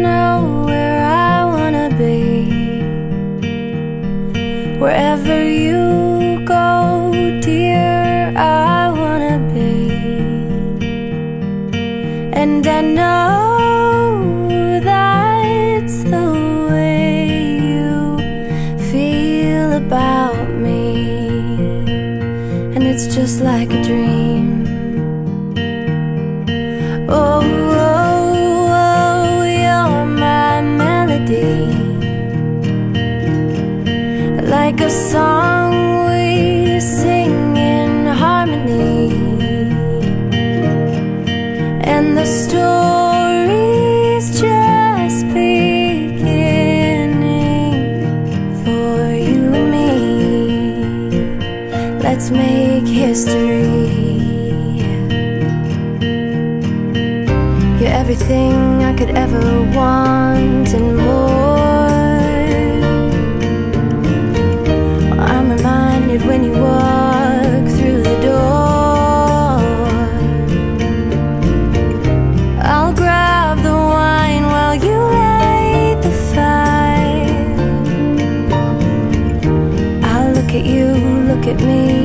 know where I wanna be. Wherever you go, dear, I wanna be. And I know that's the way you feel about me. And it's just like a dream. Oh, like a song we sing in harmony, and the story's just beginning for you and me. Let's make history. You're everything I could ever want and more. When you walk through the door, I'll grab the wine while you light the fire. I'll look at you, look at me.